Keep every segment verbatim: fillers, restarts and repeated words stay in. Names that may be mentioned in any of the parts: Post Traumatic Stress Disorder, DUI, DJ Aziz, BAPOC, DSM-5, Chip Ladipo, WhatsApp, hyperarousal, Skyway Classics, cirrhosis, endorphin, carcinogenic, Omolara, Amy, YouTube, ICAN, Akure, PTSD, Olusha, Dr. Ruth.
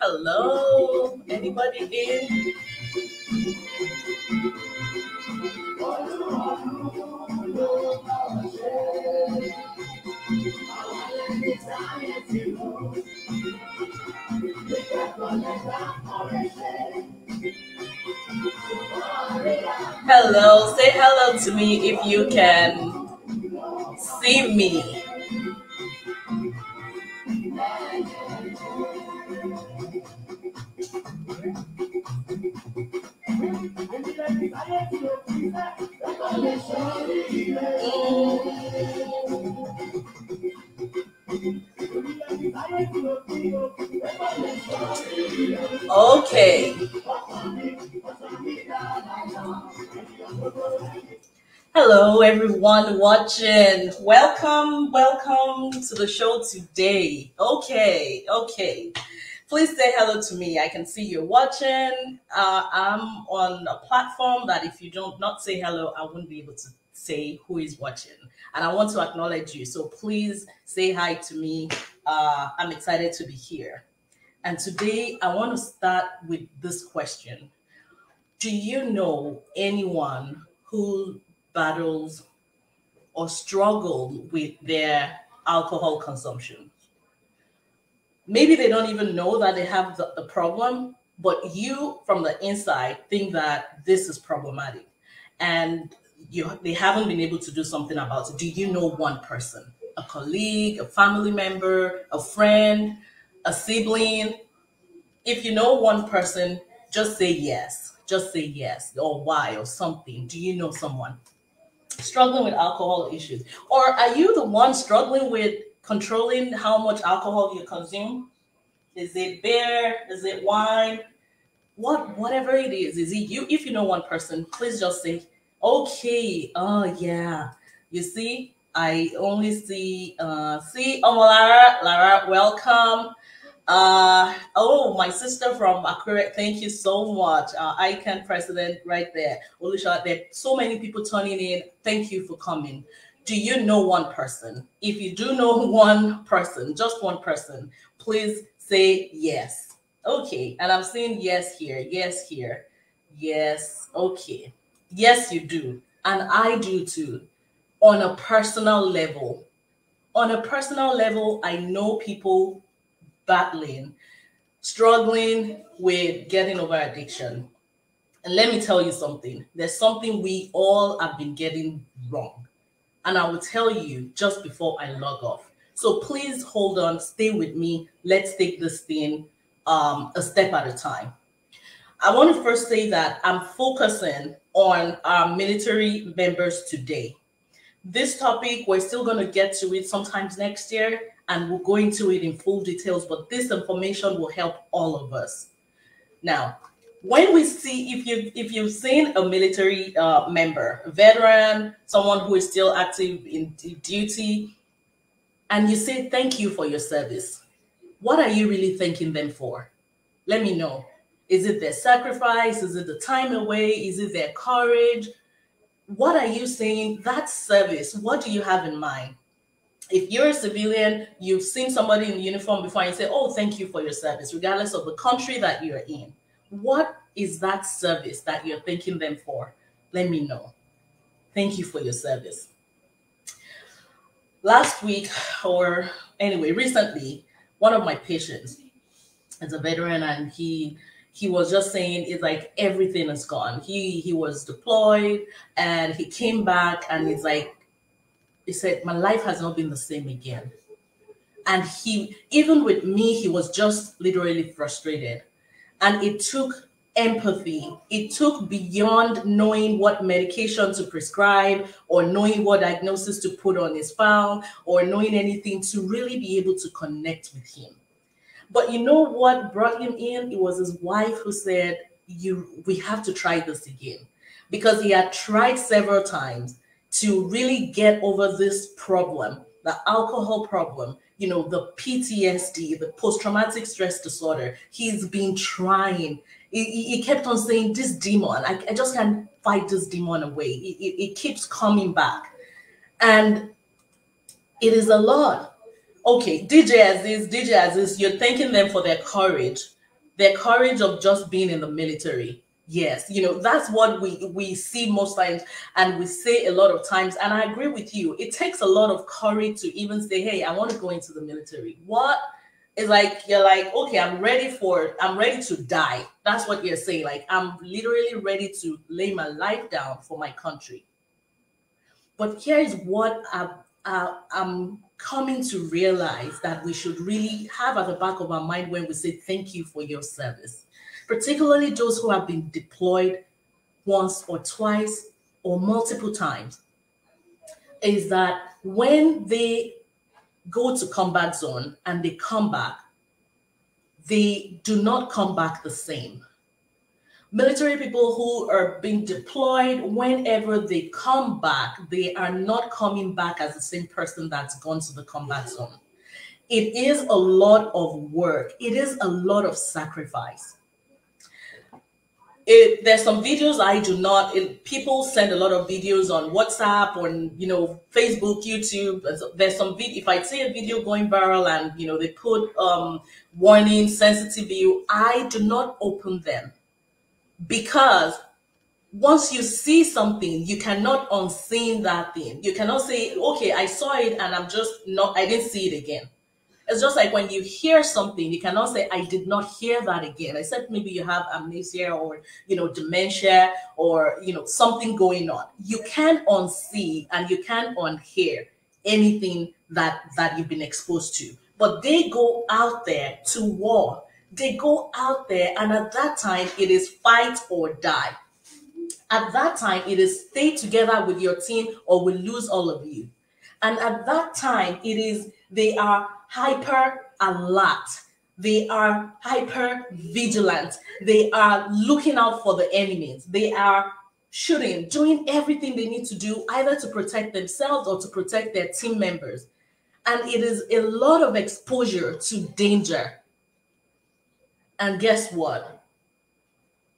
Hello, anybody in? Hello, say hello to me if you can see me. Okay. Hello, everyone watching. Welcome, welcome to the show today. Okay, okay. Please say hello to me. I can see you're watching. Uh, I'm on a platform that if you don't not say hello, I wouldn't be able to say who is watching. And I want to acknowledge you. So please say hi to me. Uh, I'm excited to be here. And today I want to start with this question. Do you know anyone who battles or struggles with their alcohol consumption? Maybe they don't even know that they have the, the problem, but you from the inside think that this is problematic and you, they haven't been able to do something about it. Do you know one person, a colleague, a family member, a friend, a sibling? If you know one person, just say yes. Just say yes or why or something. Do you know someone struggling with alcohol issues? Or are you the one struggling with controlling how much alcohol you consume? Is it beer? Is it wine? What, whatever it is, is it you? If you know one person, please just say, okay, oh yeah. You see, I only see, uh, see, Omolara, Lara, welcome. Uh, oh, my sister from Akure, thank you so much. Uh, I C A N president right there. Olusha, there are so many people turning in. Thank you for coming. Do you know one person? If you do know one person, just one person, please say yes. Okay, and I'm seeing yes here, yes here, yes, okay. Yes, you do, and I do too, on a personal level. On a personal level, I know people battling, struggling with getting over addiction. And let me tell you something. There's something we all have been getting wrong. And I will tell you just before I log off. So please hold on, stay with me. Let's take this thing um, a step at a time. I want to first say that I'm focusing on our military members today. This topic, we're still going to get to it sometimes next year. And we'll go into it in full details, but this information will help all of us. Now, when we see, if you if you've seen a military uh, member, a veteran, someone who is still active in duty, and you say thank you for your service, what are you really thanking them for? Let me know. Is it their sacrifice? Is it the time away? Is it their courage? What are you saying? That service, what do you have in mind? If you're a civilian, you've seen somebody in uniform before and you say, oh, thank you for your service, regardless of the country that you're in. What is that service that you're thanking them for? Let me know. Thank you for your service. Last week, or anyway, recently, one of my patients is a veteran and he he was just saying it's like everything is gone. He, he was deployed and he came back and it's like, he said, my life has not been the same again. And he, even with me, he was just literally frustrated. And it took empathy. It took beyond knowing what medication to prescribe or knowing what diagnosis to put on his file or knowing anything to really be able to connect with him. But you know what brought him in? It was his wife who said, "You, we have to try this again." Because he had tried several times to really get over this problem, the alcohol problem, you know, the P T S D, the post-traumatic stress disorder. He's been trying. It, it kept on saying, this demon, I, I just can't fight this demon away. It, it, it keeps coming back. And it is a lot. Okay, D J Aziz, D J Aziz, you're thanking them for their courage, their courage of just being in the military. Yes, you know, that's what we, we see most times, and we say a lot of times, and I agree with you. It takes a lot of courage to even say, hey, I want to go into the military. What? It's like, you're like, okay, I'm ready for, I'm ready to die. That's what you're saying. Like, I'm literally ready to lay my life down for my country. But here is what I, I, I'm coming to realize that we should really have at the back of our mind when we say thank you for your service, particularly those who have been deployed once or twice or multiple times, is that when they go to combat zone and they come back, they do not come back the same. Military people who are being deployed, whenever they come back, they are not coming back as the same person that's gone to the combat zone. It is a lot of work. It is a lot of sacrifice. It, there's some videos I do not, it, people send a lot of videos on WhatsApp, on, you know, Facebook, YouTube. There's some video, if I see a video going viral and, you know, they put um, warning, sensitive view, I do not open them, because once you see something, you cannot unseen that thing. You cannot say, okay, I saw it and I'm just not, I didn't see it again. It's just like when you hear something, you cannot say, I did not hear that again, except maybe you have amnesia or, you know, dementia or, you know, something going on. You can't unsee and you can't unhear anything that, that you've been exposed to. But they go out there to war. They go out there, and at that time, it is fight or die. At that time, it is stay together with your team or we lose all of you. And at that time, it is they are hyper alert. They are hyper vigilant. They are looking out for the enemies. They are shooting, doing everything they need to do, either to protect themselves or to protect their team members. And it is a lot of exposure to danger. And guess what?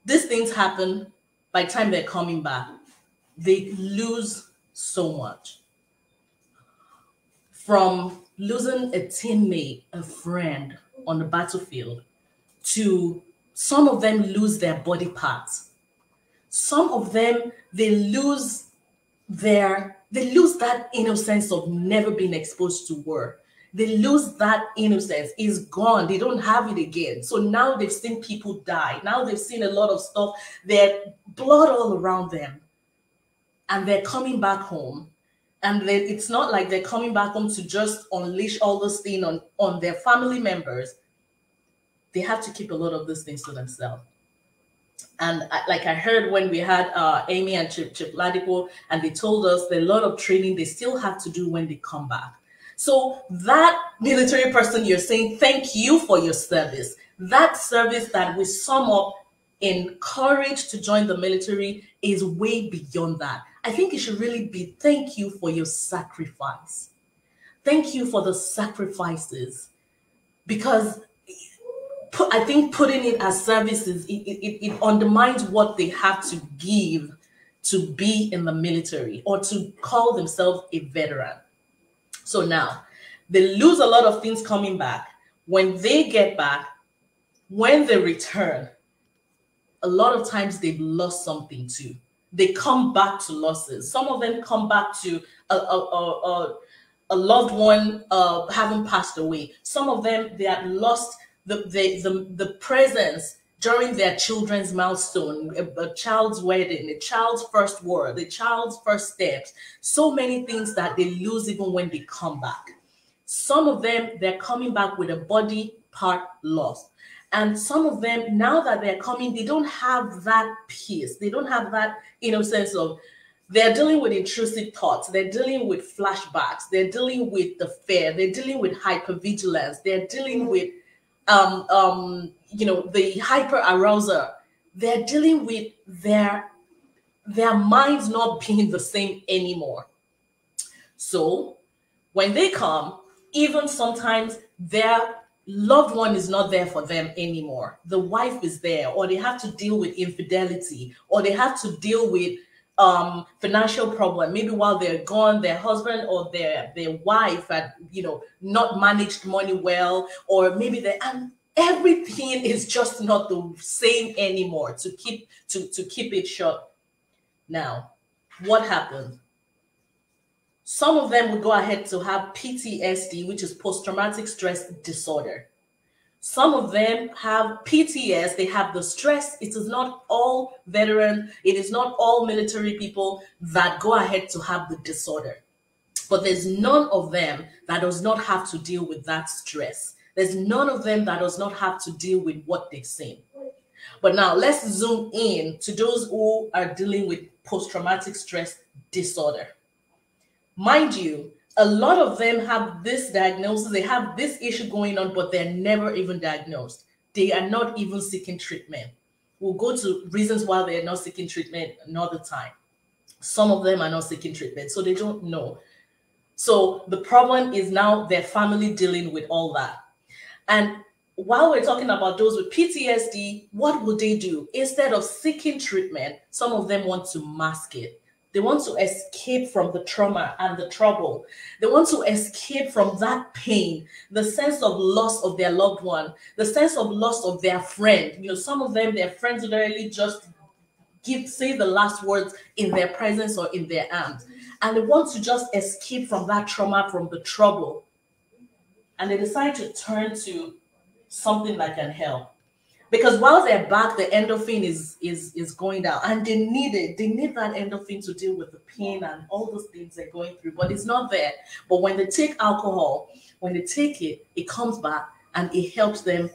These things happen. By the time they're coming back, they lose so much. From losing a teammate, a friend on the battlefield, to some of them lose their body parts. Some of them, they lose their, they lose that innocence of never being exposed to war. They lose that innocence. It's gone. They don't have it again. So now they've seen people die. Now they've seen a lot of stuff. There's blood all around them. And they're coming back home. And they, it's not like they're coming back home to just unleash all this thing on, on their family members. They have to keep a lot of these things to themselves. And I, like I heard when we had uh, Amy and Chip, Chip Ladipo, and they told us that a lot of training they still have to do when they come back. So that military person, you're saying, thank you for your service. That service that we sum up in courage to join the military is way beyond that. I think it should really be thank you for your sacrifice. Thank you for the sacrifices, because put, I think putting it as services, it, it, it undermines what they have to give to be in the military or to call themselves a veteran. So now they lose a lot of things coming back. When they get back, when they return, a lot of times they've lost something too. They come back to losses. Some of them come back to a, a, a, a loved one uh, having passed away. Some of them, they had lost the, the, the, the presence during their children's milestone, a, a child's wedding, a child's first word, a child's first steps. So many things that they lose even when they come back. Some of them, they're coming back with a body part lost. And some of them, now that they're coming, they don't have that peace. They don't have that, you know, sense of, they're dealing with intrusive thoughts. They're dealing with flashbacks. They're dealing with the fear. They're dealing with hypervigilance. They're dealing with, um, um, you know, the hyperarousal. They're dealing with their, their minds not being the same anymore. So when they come, even sometimes their loved one is not there for them anymore. The wife is there, or they have to deal with infidelity, or they have to deal with um, financial problem. Maybe while they're gone, their husband or their, their wife had, you know, not managed money well, or maybe they, and everything is just not the same anymore, to keep, to, to keep it short. Now, what happened? Some of them would go ahead to have P T S D, which is post-traumatic stress disorder. Some of them have P T S, they have the stress. It is not all veterans, it is not all military people that go ahead to have the disorder. But there's none of them that does not have to deal with that stress. There's none of them that does not have to deal with what they've seen. But now let's zoom in to those who are dealing with post-traumatic stress disorder. Mind you, a lot of them have this diagnosis, they have this issue going on, but they're never even diagnosed. They are not even seeking treatment. We'll go to reasons why they're not seeking treatment another time. Some of them are not seeking treatment, so they don't know. So the problem is now their family dealing with all that. And while we're talking about those with P T S D, what would they do? Instead of seeking treatment, some of them want to mask it. They want to escape from the trauma and the trouble. They want to escape from that pain, the sense of loss of their loved one, the sense of loss of their friend. You know, some of them, their friends literally just give, say the last words in their presence or in their arms. And they want to just escape from that trauma, from the trouble. And they decide to turn to something that can help. Because while they're back, the endorphin is, is, is going down, and they need it. They need that endorphin to deal with the pain and all those things they're going through, but it's not there. But when they take alcohol, when they take it, it comes back and it helps them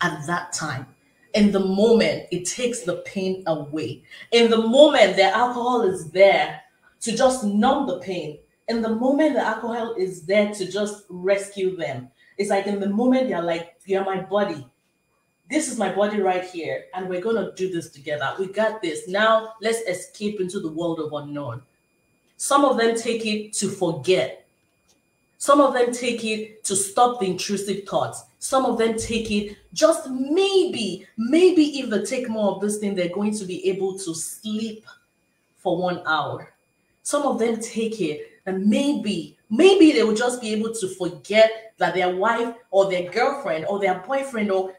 at that time. In the moment, it takes the pain away. In the moment, the alcohol is there to just numb the pain. In the moment, the alcohol is there to just rescue them. It's like in the moment, they're like, you're my body. This is my body right here, and we're going to do this together. We got this. Now let's escape into the world of unknown. Some of them take it to forget. Some of them take it to stop the intrusive thoughts. Some of them take it just maybe, maybe if they take more of this thing, they're going to be able to sleep for one hour. Some of them take it, and maybe, maybe they will just be able to forget that their wife or their girlfriend or their boyfriend or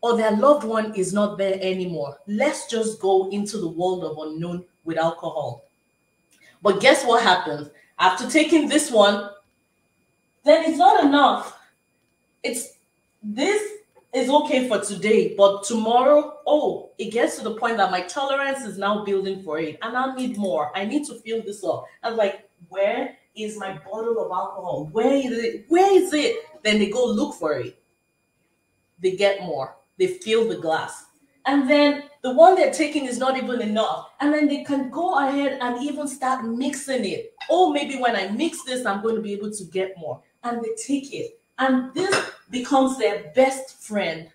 or their loved one is not there anymore. Let's just go into the world of unknown with alcohol. But guess what happens? After taking this one, then it's not enough. It's, this is okay for today, but tomorrow, oh, it gets to the point that my tolerance is now building for it, and I'll need more. I need to fill this up. I'm like, where is my bottle of alcohol? Where is it? Where is it? Then they go look for it. They get more. They fill the glass. And then the one they're taking is not even enough. And then they can go ahead and even start mixing it. Oh, maybe when I mix this, I'm going to be able to get more. And they take it. And this becomes their best friend.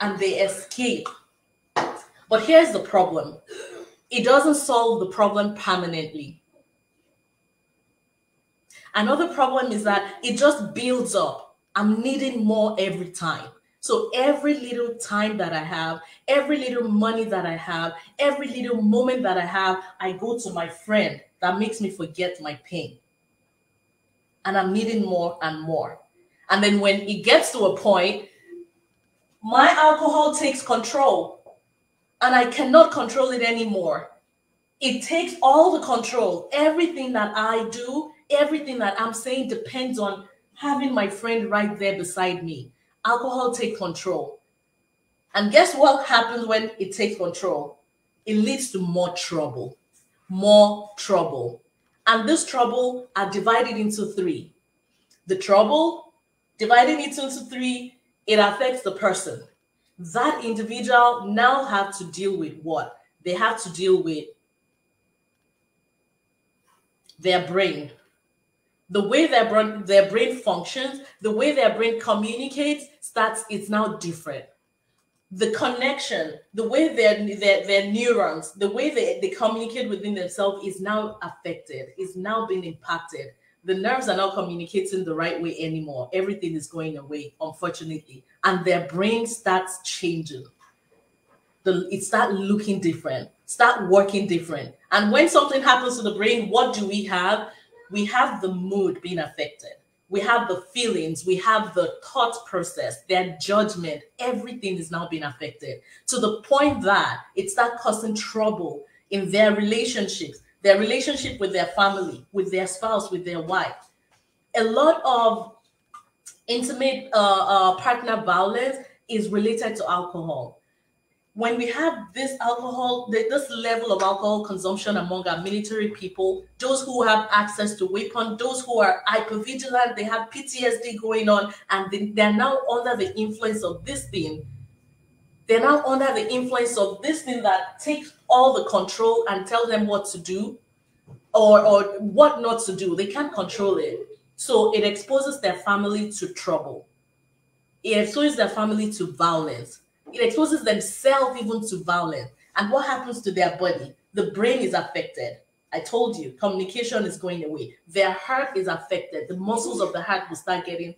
And they escape. But here's the problem. It doesn't solve the problem permanently. Another problem is that it just builds up. I'm needing more every time. So every little time that I have, every little money that I have, every little moment that I have, I go to my friend that makes me forget my pain. And I'm needing more and more. And then when it gets to a point, my alcohol takes control and I cannot control it anymore. It takes all the control. Everything that I do, everything that I'm saying depends on having my friend right there beside me. Alcohol takes control. And guess what happens when it takes control? It leads to more trouble, more trouble. And this trouble are divided into three. The trouble, dividing it into three, it affects the person. That individual now have to deal with what? They have to deal with their brain. The way their brain, their brain functions, the way their brain communicates, starts, it's now different. The connection, the way their, their, their neurons, the way they, they communicate within themselves is now affected, is now being impacted. the nerves are not communicating the right way anymore. Everything is going away, unfortunately. And their brain starts changing. The, it starts looking different, start working different. And when something happens to the brain, what do we have? We have the mood being affected. We have the feelings. We have the thought process, their judgment. Everything is now being affected to the point that it starts causing trouble in their relationships, their relationship with their family, with their spouse, with their wife. A lot of intimate uh, uh, partner violence is related to alcohol. When we have this alcohol, this level of alcohol consumption among our military people, those who have access to weapons, those who are hypervigilant, they have P T S D going on, and they, they're now under the influence of this thing. They're now under the influence of this thing that takes all the control and tells them what to do or, or what not to do. They can't control it. So it exposes their family to trouble. It exposes their family to violence. It exposes themselves even to violence. And what happens to their body? The brain is affected. I told you, communication is going away. Their heart is affected. The muscles of the heart will start getting,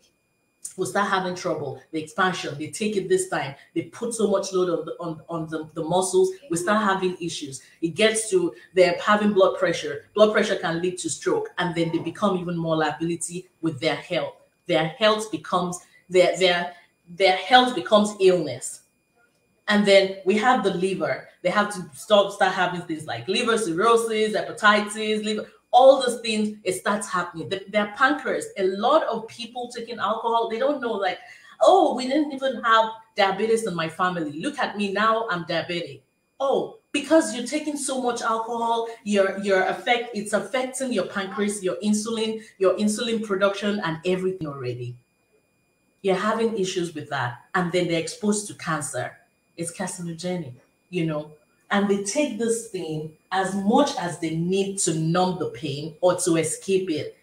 will start having trouble. The expansion, they take it this time. They put so much load on the, on, on the, the muscles. We start having issues. It gets to, they're having blood pressure. Blood pressure can lead to stroke. And then they become even more liability with their health. Their health becomes, their, their, their health becomes illness. And then we have the liver. They have to stop, start having things like liver cirrhosis, hepatitis, liver, all those things, it starts happening. The, their pancreas, a lot of people taking alcohol, they don't know, like, oh, we didn't even have diabetes in my family. Look at me now, I'm diabetic. Oh, because you're taking so much alcohol, your, your effect, it's affecting your pancreas, your insulin, your insulin production and everything already. You're having issues with that. And then they're exposed to cancer. It's carcinogenic, you know, and they take this thing as much as they need to numb the pain or to escape it.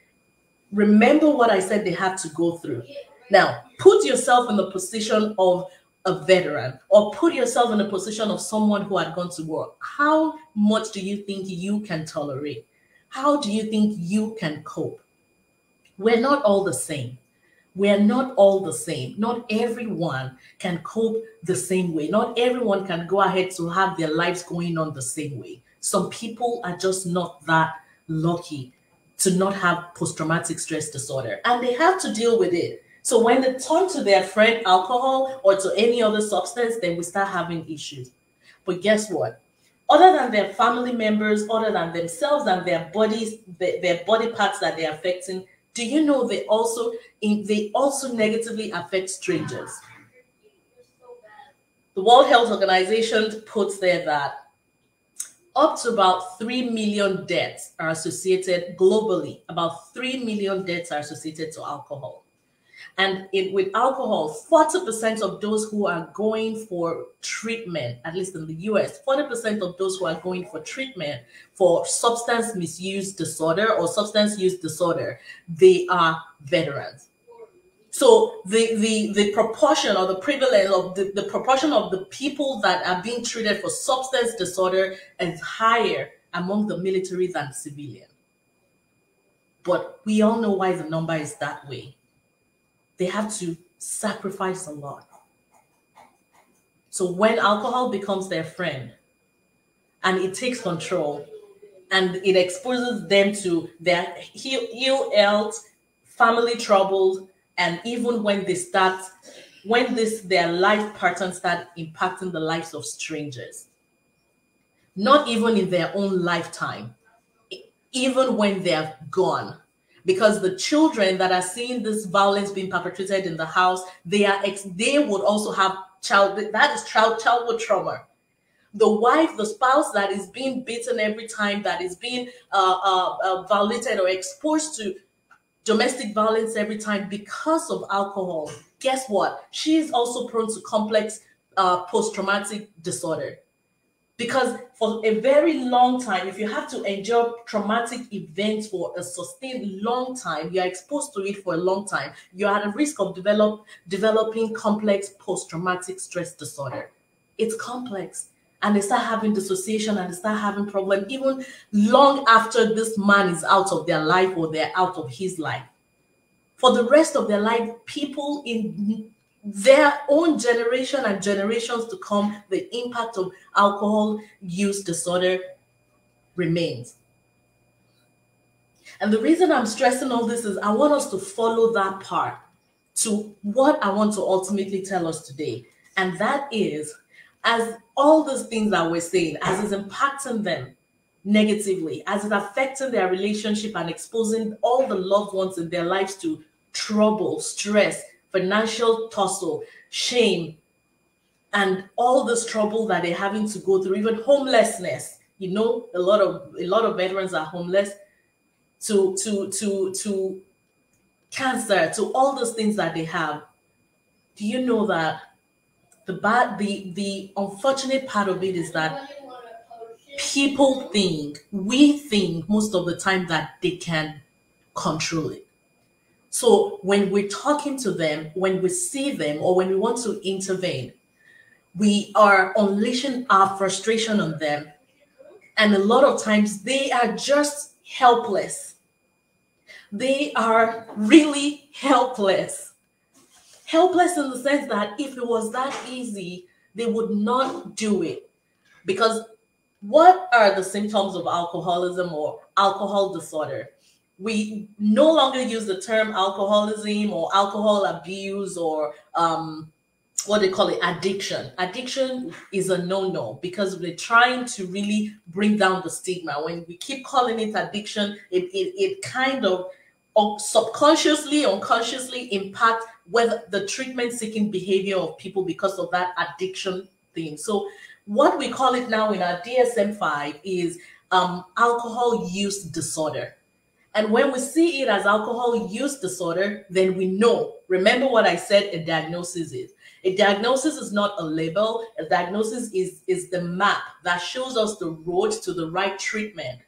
Remember what I said they have to go through. Now, put yourself in the position of a veteran or put yourself in the position of someone who had gone to war. How much do you think you can tolerate? How do you think you can cope? We're not all the same. We're not all the same. Not everyone can cope the same way. Not everyone can go ahead to have their lives going on the same way. Some people are just not that lucky to not have post-traumatic stress disorder, and they have to deal with it. So when they turn to their friend alcohol or to any other substance, then we start having issues. But guess what? Other than their family members, other than themselves and their bodies, their, their body parts that they're affecting, do you know they also they also negatively affect strangers? The World Health Organization puts there that up to about three million deaths are associated globally. About three million deaths are associated to alcohol. And it, with alcohol, forty percent of those who are going for treatment, at least in the U S, forty percent of those who are going for treatment for substance misuse disorder or substance use disorder, they are veterans. So the, the, the proportion or the prevalence of the, the proportion of the people that are being treated for substance disorder is higher among the military than civilian. But we all know why the number is that way. They have to sacrifice a lot. So when alcohol becomes their friend and it takes control and it exposes them to their ill health, family troubles, and even when they start, when this their life patterns start impacting the lives of strangers, not even in their own lifetime, even when they're gone. Because the children that are seeing this violence being perpetrated in the house, they are ex they would also have child that is child childhood trauma. The wife, the spouse that is being beaten every time, that is being uh, uh, uh, violated or exposed to domestic violence every time because of alcohol. Guess what? She is also prone to complex uh, post-traumatic disorder. Because for a very long time, if you have to endure traumatic events for a sustained long time, you're exposed to it for a long time, you're at a risk of develop, developing complex post-traumatic stress disorder. It's complex. and they start having dissociation and they start having problems even long after this man is out of their life or they're out of his life. For the rest of their life, people in their own generation and generations to come, the impact of alcohol use disorder remains. And the reason I'm stressing all this is I want us to follow that part to what I want to ultimately tell us today. And that is, as all these things that we're saying, as it's impacting them negatively, as it's affecting their relationship and exposing all the loved ones in their lives to trouble, stress, financial tussle, shame, and all this trouble that they're having to go through, even homelessness. You know, a lot of a lot of veterans are homeless, to to to to cancer, to all those things that they have. Do you know that the bad the the unfortunate part of it is that people think, we think most of the time, that they can control it. So when we're talking to them, when we see them, or when we want to intervene, we are unleashing our frustration on them. And a lot of times they are just helpless. They are really helpless. Helpless in the sense that if it was that easy, they would not do it. Because what are the symptoms of alcoholism or alcohol disorder? We no longer use the term alcoholism or alcohol abuse or um, what they call it, addiction. Addiction is a no-no because we're trying to really bring down the stigma. When we keep calling it addiction, it, it, it kind of subconsciously, unconsciously impacts whether the treatment-seeking behavior of people because of that addiction thing. So what we call it now in our D S M five is um, alcohol use disorder. And when we see it as alcohol use disorder, then we know. Remember what I said a diagnosis is. A diagnosis is not a label. A diagnosis is, is the map that shows us the road to the right treatment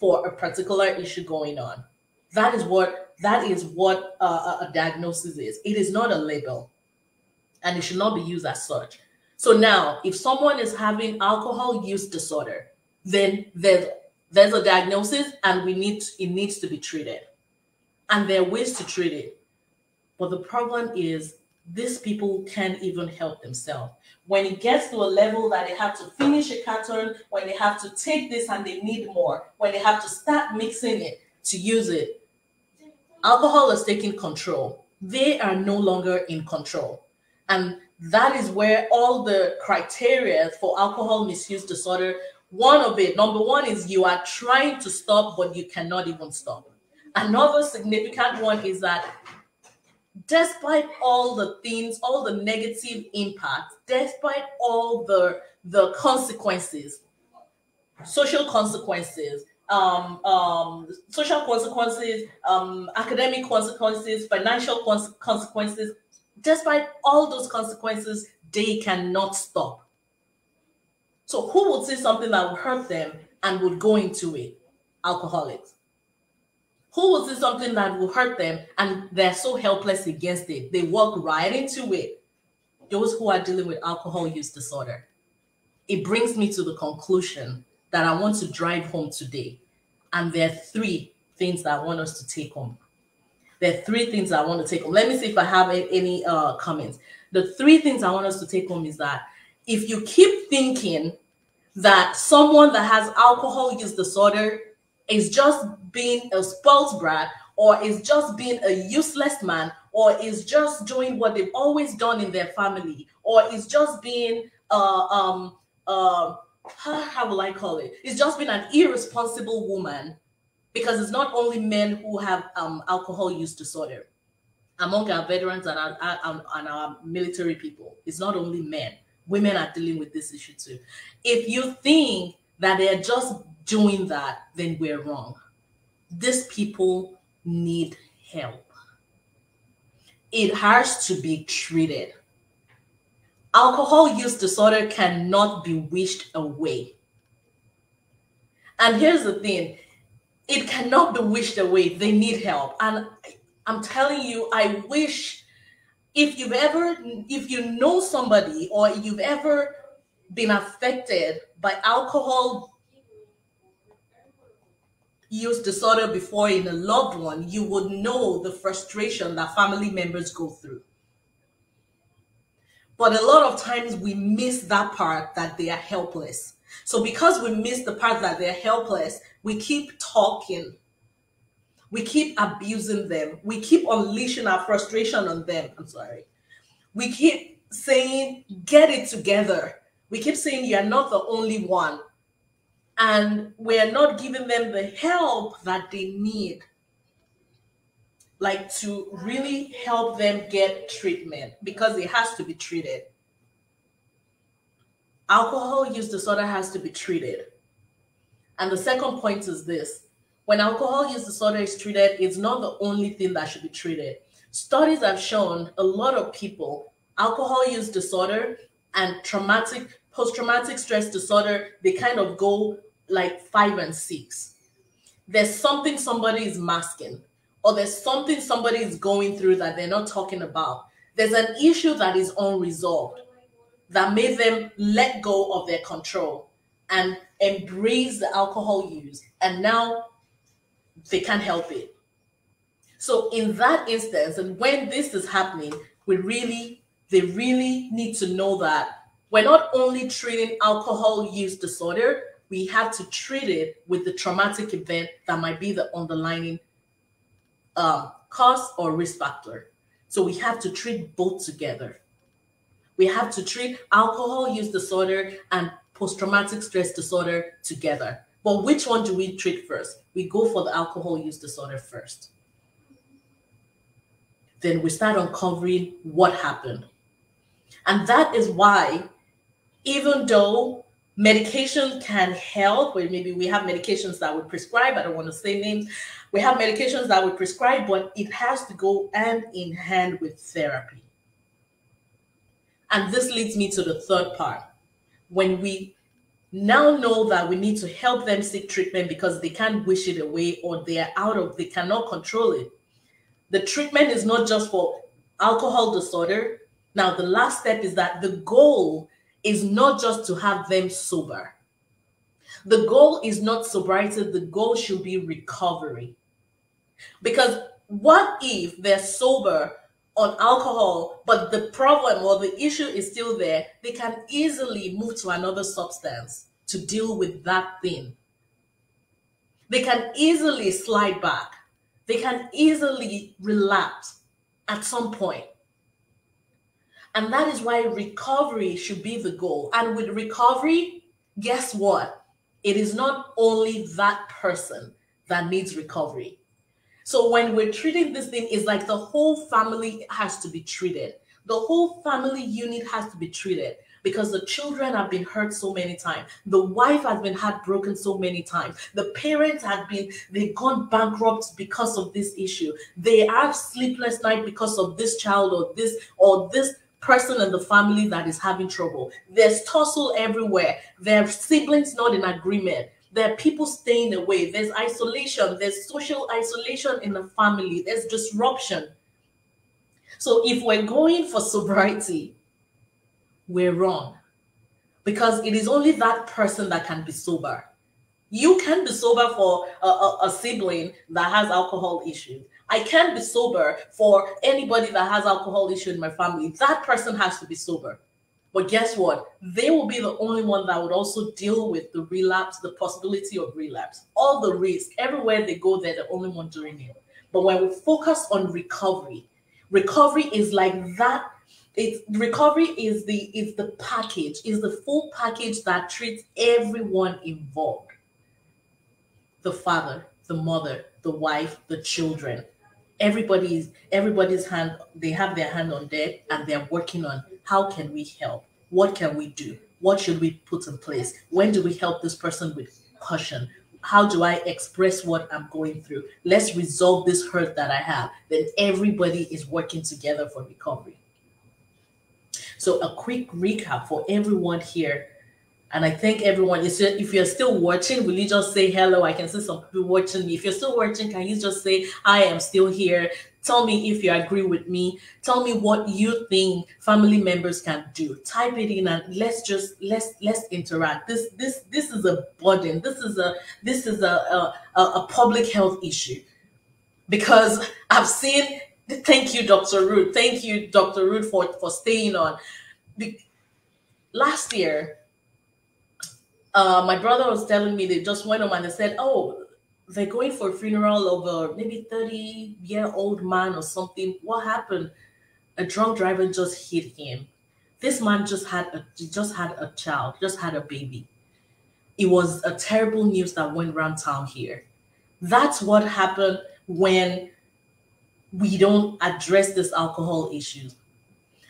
for a particular issue going on. That is what, that is what a, a diagnosis is. It is not a label, and it should not be used as such. So now, if someone is having alcohol use disorder, then there's There's a diagnosis, and we need it needs to be treated. And there are ways to treat it. But the problem is these people can't even help themselves. When it gets to a level that they have to finish a carton, when they have to take this and they need more, when they have to start mixing it to use it, alcohol is taking control. They are no longer in control. And that is where all the criteria for alcohol misuse disorder, one of it, number one, is you are trying to stop, but you cannot even stop. Another significant one is that despite all the things, all the negative impacts, despite all the, the consequences, social consequences, um, um, social consequences, um, academic consequences, financial cons- consequences, despite all those consequences, they cannot stop. So who would say something that would hurt them and would go into it? Alcoholics. Who would say something that would hurt them and they're so helpless against it? They walk right into it. Those who are dealing with alcohol use disorder. It brings me to the conclusion that I want to drive home today. And there are three things that I want us to take home. There are three things I want to take home. Let me see if I have any uh, comments. The three things I want us to take home is that if you keep thinking that someone that has alcohol use disorder is just being a spoiled brat, or is just being a useless man, or is just doing what they've always done in their family, or is just being, uh, um, uh, how, how will I call it? It's just been an irresponsible woman, because it's not only men who have um, alcohol use disorder. Among our veterans and our, our, and our military people, it's not only men. Women are dealing with this issue too. If you think that they're just doing that, then we're wrong. These people need help. It has to be treated. Alcohol use disorder cannot be wished away. And here's the thing, it cannot be wished away. They need help. And I'm telling you, I wish, if you've ever, if you know somebody or you've ever been affected by alcohol use disorder before in a loved one, you would know the frustration that family members go through. But a lot of times we miss that part, that they are helpless. So because we miss the part that they're helpless, we keep talking. We keep abusing them. We keep unleashing our frustration on them. I'm sorry. We keep saying, get it together. We keep saying, you're not the only one. And we're not giving them the help that they need, like to really help them get treatment, because it has to be treated. Alcohol use disorder has to be treated. And the second point is this: when alcohol use disorder is treated, it's not the only thing that should be treated. Studies have shown a lot of people, alcohol use disorder and traumatic, post-traumatic stress disorder, they kind of go like five and six. There's something somebody is masking, or there's something somebody is going through that they're not talking about. There's an issue that is unresolved that made them let go of their control and embrace the alcohol use, and now they can't help it. So in that instance, and when this is happening, we really, they really need to know that we're not only treating alcohol use disorder, we have to treat it with the traumatic event that might be the underlying uh, cause or risk factor. So we have to treat both together. We have to treat alcohol use disorder and post-traumatic stress disorder together. But which one do we treat first? We go for the alcohol use disorder first. Then we start uncovering what happened. And that is why, even though medication can help, or maybe we have medications that we prescribe, I don't want to say names, we have medications that we prescribe, but it has to go hand in hand with therapy. And this leads me to the third part. When we now know that we need to help them seek treatment because they can't wish it away, or they are out of, they cannot control it. The treatment is not just for alcohol disorder. Now, the last step is that the goal is not just to have them sober. The goal is not sobriety. The goal should be recovery. Because what if they're sober on alcohol, but the problem or the issue is still there? They can easily move to another substance to deal with that thing. They can easily slide back. They can easily relapse at some point. And that is why recovery should be the goal. And with recovery, guess what? It is not only that person that needs recovery. So when we're treating this thing, it's like the whole family has to be treated. The whole family unit has to be treated, because the children have been hurt so many times. The wife has been heartbroken so many times. The parents have been, they've gone bankrupt because of this issue. They have sleepless nights because of this child or this or this person in the family that is having trouble. There's tussle everywhere. There are siblings not in agreement. There are people staying away. There's isolation. There's social isolation in the family. There's disruption. So if we're going for sobriety, we're wrong, because it is only that person that can be sober. You can be sober for a, a, a sibling that has alcohol issues. I can't be sober for anybody that has alcohol issue in my family. That person has to be sober. But guess what? They will be the only one that would also deal with the relapse, the possibility of relapse, all the risk. Everywhere they go, they're the only one doing it. But when we focus on recovery, recovery is like that. It's, recovery is the, is the package, is the full package that treats everyone involved. The father, the mother, the wife, the children. Everybody's, everybody's hand, they have their hand on deck, and they're working on how can we help? What can we do? What should we put in place? When do we help this person with caution? How do I express what I'm going through? Let's resolve this hurt that I have. Then everybody is working together for recovery. So a quick recap for everyone here. And I thank everyone. If you're still watching, will you just say hello? I can see some people watching me. If you're still watching, can you just say, I am still here? Tell me if you agree with me. Tell me what you think family members can do. Type it in and let's just let's let's interact. This this this is a burden. This is a this is a a, a public health issue, because I've seen. Thank you, Doctor Ruth. Thank you, Doctor Ruth, for for staying on. The, last year, uh, my brother was telling me they just went home and they said, "Oh, they're going for a funeral of a maybe thirty-year-old man or something. What happened? A drunk driver just hit him. This man just had a just had a child, just had a baby. It was a terrible news that went around town here. That's what happened when we don't address this alcohol issue."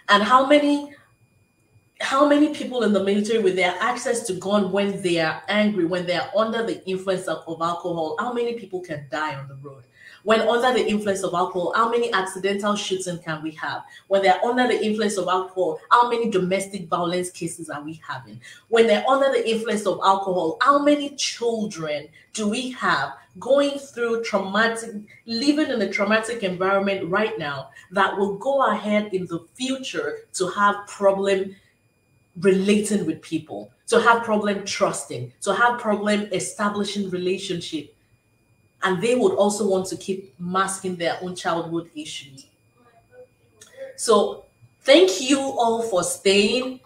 And how many, how many people in the military with their access to gun when they are angry, when they are under the influence of, of alcohol, how many people can die on the road? When under the influence of alcohol, how many accidental shootings can we have? When they're under the influence of alcohol, how many domestic violence cases are we having? When they're under the influence of alcohol, how many children do we have going through traumatic, living in a traumatic environment right now that will go ahead in the future to have problem relating with people, to have problem trusting, to have problem establishing relationship? And they would also want to keep masking their own childhood issues. So thank you all for staying.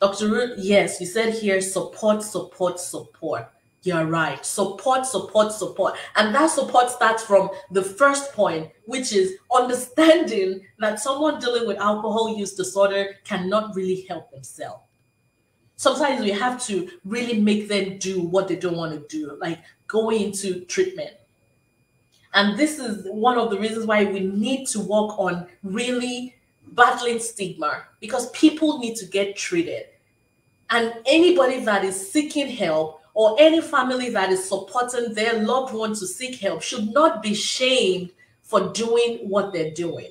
Doctor Ruth, yes, you said here, support, support, support. You're right. Support, support, support. And that support starts from the first point, which is understanding that someone dealing with alcohol use disorder cannot really help themselves. Sometimes we have to really make them do what they don't want to do, like go into treatment. And this is one of the reasons why we need to work on really battling stigma, because people need to get treated. And anybody that is seeking help, or any family that is supporting their loved one to seek help, should not be shamed for doing what they're doing.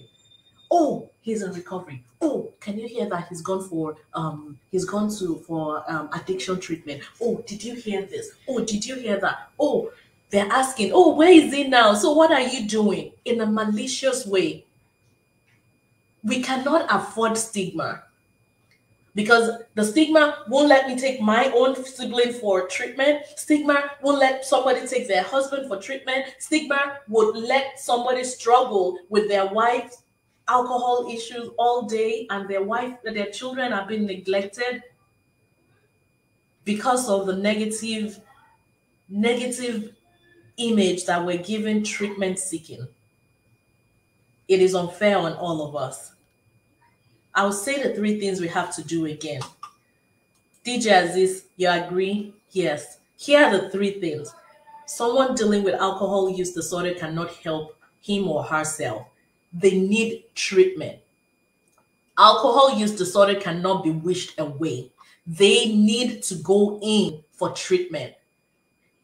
Oh, he's in recovery. Oh, can you hear that? He's gone for um, he's gone to for um, addiction treatment. Oh, did you hear this? Oh, did you hear that? Oh, they're asking. Oh, where is he now? So what are you doing? In a malicious way. We cannot afford stigma. Because the stigma won't let me take my own sibling for treatment. Stigma won't let somebody take their husband for treatment. Stigma would let somebody struggle with their wife's alcohol issues all day, and their wife, their children are being neglected because of the negative, negative image that we're giving treatment seeking. It is unfair on all of us. I'll say the three things we have to do again. D J Aziz, you agree? Yes. Here are the three things. Someone dealing with alcohol use disorder cannot help him or herself. They need treatment. Alcohol use disorder cannot be wished away. They need to go in for treatment.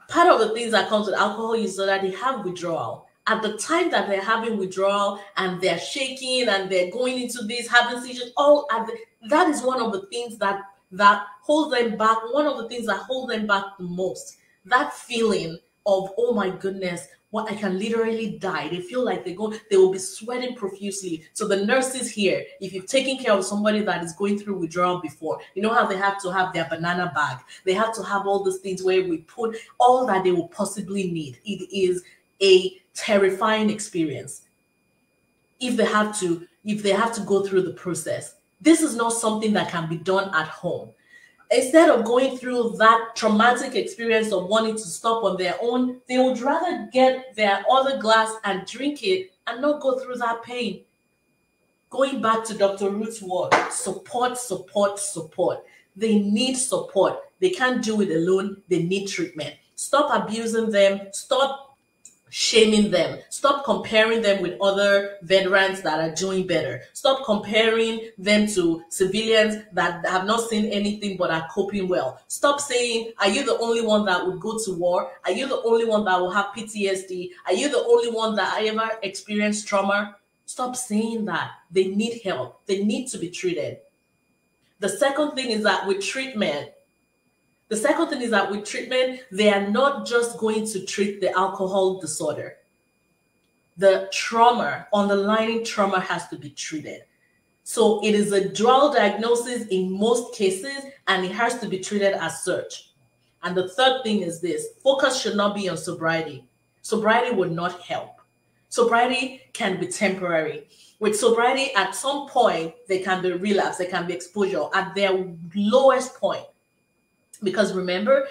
Part of the things that comes with alcohol use disorder, they have withdrawal. At the time that they're having withdrawal and they're shaking and they're going into this, having seizures, all at the, that is one of the things that that holds them back. One of the things that holds them back the most. That feeling of, oh my goodness, what, I can literally die. They feel like they go, they will be sweating profusely. So the nurses here, if you've taken care of somebody that is going through withdrawal before, you know how they have to have their banana bag. They have to have all these things where we put all that they will possibly need. It is a terrifying experience if they have to if they have to go through the process. This is not something that can be done at home. Instead of going through that traumatic experience of wanting to stop on their own, they would rather get their other glass and drink it and not go through that pain. Going back to Doctor Ruth's word, support, support, support. They need support. They can't do it alone. They need treatment. Stop abusing them. Stop shaming them. Stop comparing them with other veterans that are doing better. Stop comparing them to civilians that have not seen anything but are coping well. Stop saying, are you the only one that would go to war? Are you the only one that will have P T S D? Are you the only one that ever experienced trauma? Stop saying that. They need help. They need to be treated. The second thing is that with treatment, The second thing is that with treatment, they are not just going to treat the alcohol disorder. the trauma, underlying trauma has to be treated. So it is a dual diagnosis in most cases, and it has to be treated as such. And the third thing is this: focus should not be on sobriety. Sobriety would not help. Sobriety can be temporary. With sobriety, at some point, there can be relapse, there can be exposure at their lowest point. Because remember,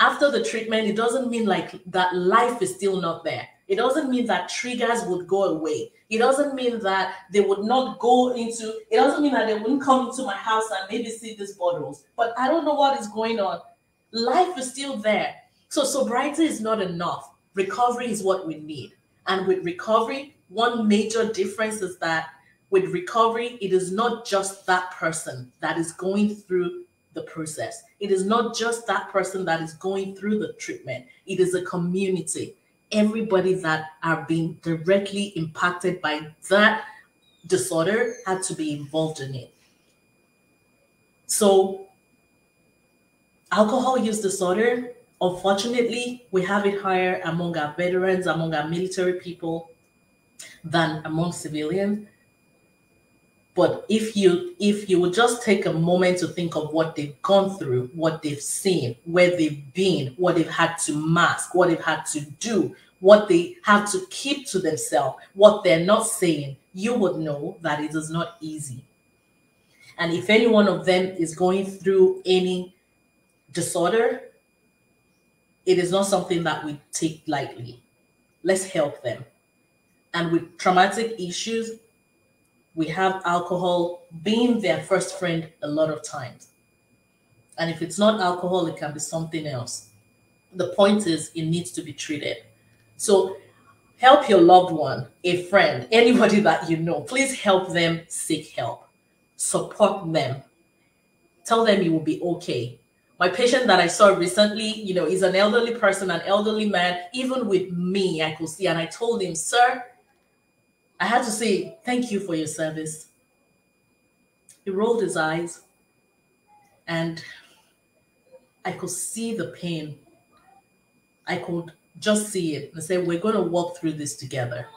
after the treatment, it doesn't mean like that life is still not there. It doesn't mean that triggers would go away. It doesn't mean that they would not go into, it doesn't mean that they wouldn't come into my house and maybe see these bottles. But I don't know what is going on. Life is still there. So sobriety is not enough. Recovery is what we need. And with recovery, one major difference is that with recovery, it is not just that person that is going through the process. It is not just that person that is going through the treatment. It is a community. Everybody that are being directly impacted by that disorder had to be involved in it. So alcohol use disorder, unfortunately, we have it higher among our veterans, among our military people than among civilians. But if you if you would just take a moment to think of what they've gone through, what they've seen, where they've been, what they've had to mask, what they've had to do, what they have to keep to themselves, what they're not saying, you would know that it is not easy. And if any one of them is going through any disorder, it is not something that we take lightly. Let's help them. And with traumatic issues, we have alcohol being their first friend a lot of times. And if it's not alcohol, it can be something else. The point is, it needs to be treated. So help your loved one, a friend, anybody that you know. Please help them seek help. Support them. Tell them you will be okay. My patient that I saw recently, you know, is an elderly person, an elderly man. Even with me, I could see, and I told him, sir, I had to say, thank you for your service. He rolled his eyes, and I could see the pain. I could just see it and say, we're going to walk through this together.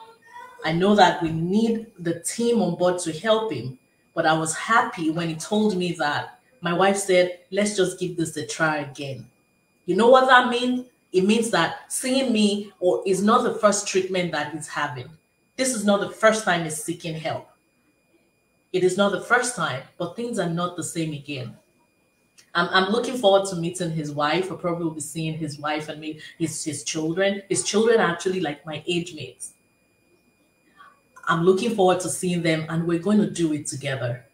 I know that we need the team on board to help him, but I was happy when he told me that. My wife said, let's just give this a try again. You know what that means? It means that seeing me or is not the first treatment that he's having. This is not the first time he's seeking help. It is not the first time, but things are not the same again. I'm, I'm looking forward to meeting his wife. I'll probably will be seeing his wife and me, his, his children. His children are actually like my age mates. I'm looking forward to seeing them, and we're going to do it together.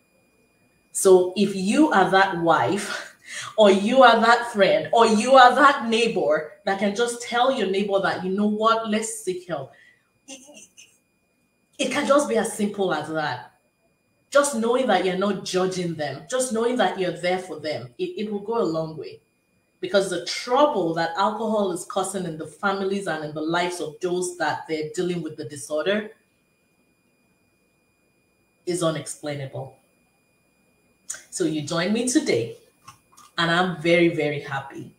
So if you are that wife, or you are that friend, or you are that neighbor that can just tell your neighbor that, you know what, let's seek help. It can just be as simple as that. Just knowing that you're not judging them, just knowing that you're there for them, it, it will go a long way. Because the trouble that alcohol is causing in the families and in the lives of those that they're dealing with the disorder is unexplainable. So you joined me today, and I'm very, very happy.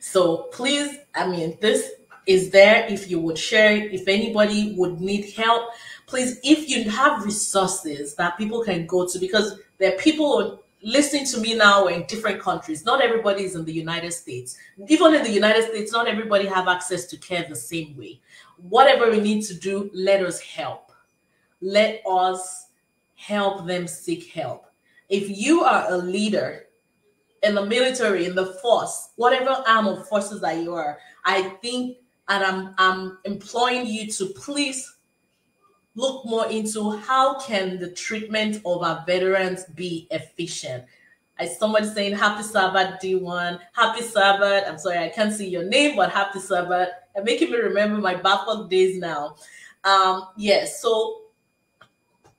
So please, I mean, this is there if you would share it, if anybody would need help. Please, if you have resources that people can go to, because there are people listening to me now in different countries. Not everybody is in the United States. Even in the United States, not everybody have access to care the same way. Whatever we need to do, let us help. Let us help them seek help. If you are a leader in the military, in the force, whatever arm of forces that you are, I think And I'm, I'm imploring you to please look more into how can the treatment of our veterans be efficient. I somebody saying, happy Sabbath, D one. Happy Sabbath. I'm sorry, I can't see your name, but happy Sabbath. You're making me remember my B A P O C days now. Um, yes, so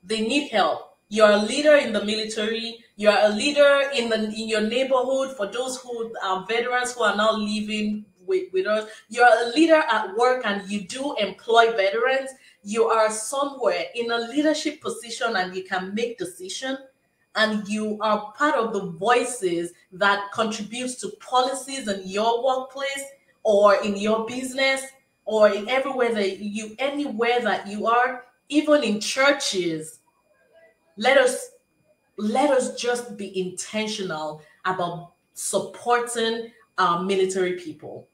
they need help. You're a leader in the military. You're a leader in, the, in your neighborhood for those who are veterans who are now leaving With, with us. You're a leader at work and you do employ veterans. You are somewhere in a leadership position and you can make decisions, and you are part of the voices that contributes to policies in your workplace or in your business or in everywhere that you, anywhere that you are, even in churches, let us let us just be intentional about supporting our military people,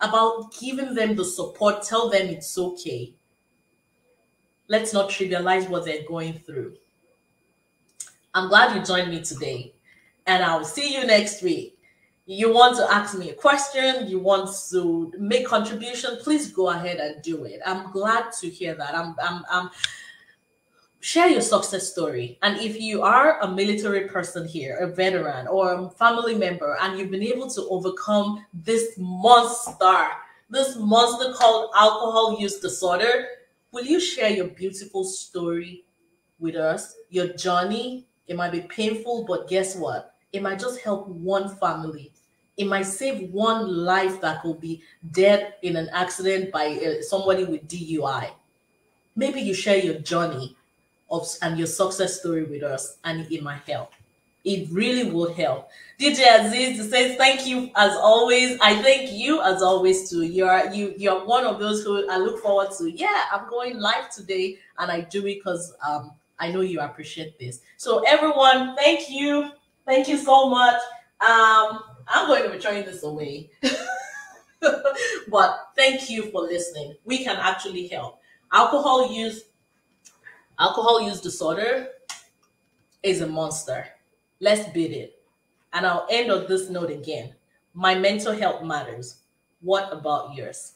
about giving them the support. Tell them it's okay. Let's not trivialize what they're going through. I'm glad you joined me today, and I'll see you next week. You want to ask me a question, you want to make contribution, please go ahead and do it. I'm glad to hear that. I'm, I'm, I'm share your success story. And if you are a military person here, a veteran or a family member, and you've been able to overcome this monster, this monster called alcohol use disorder, will you share your beautiful story with us, your journey? It might be painful, but guess what? It might just help one family. It might save one life that could be dead in an accident by uh, somebody with D U I. Maybe you share your journey of, and your success story with us, and it might help. It really would help. D J Aziz says, thank you as always. I thank you as always too. You're, you, you're one of those who I look forward to. Yeah, I'm going live today, and I do it because um, I know you appreciate this. So everyone, thank you. Thank you so much. Um, I'm going to be throwing this away. But thank you for listening. We can actually help. Alcohol use, alcohol use disorder is a monster. Let's beat it. And I'll end on this note again. My mental health matters. What about yours?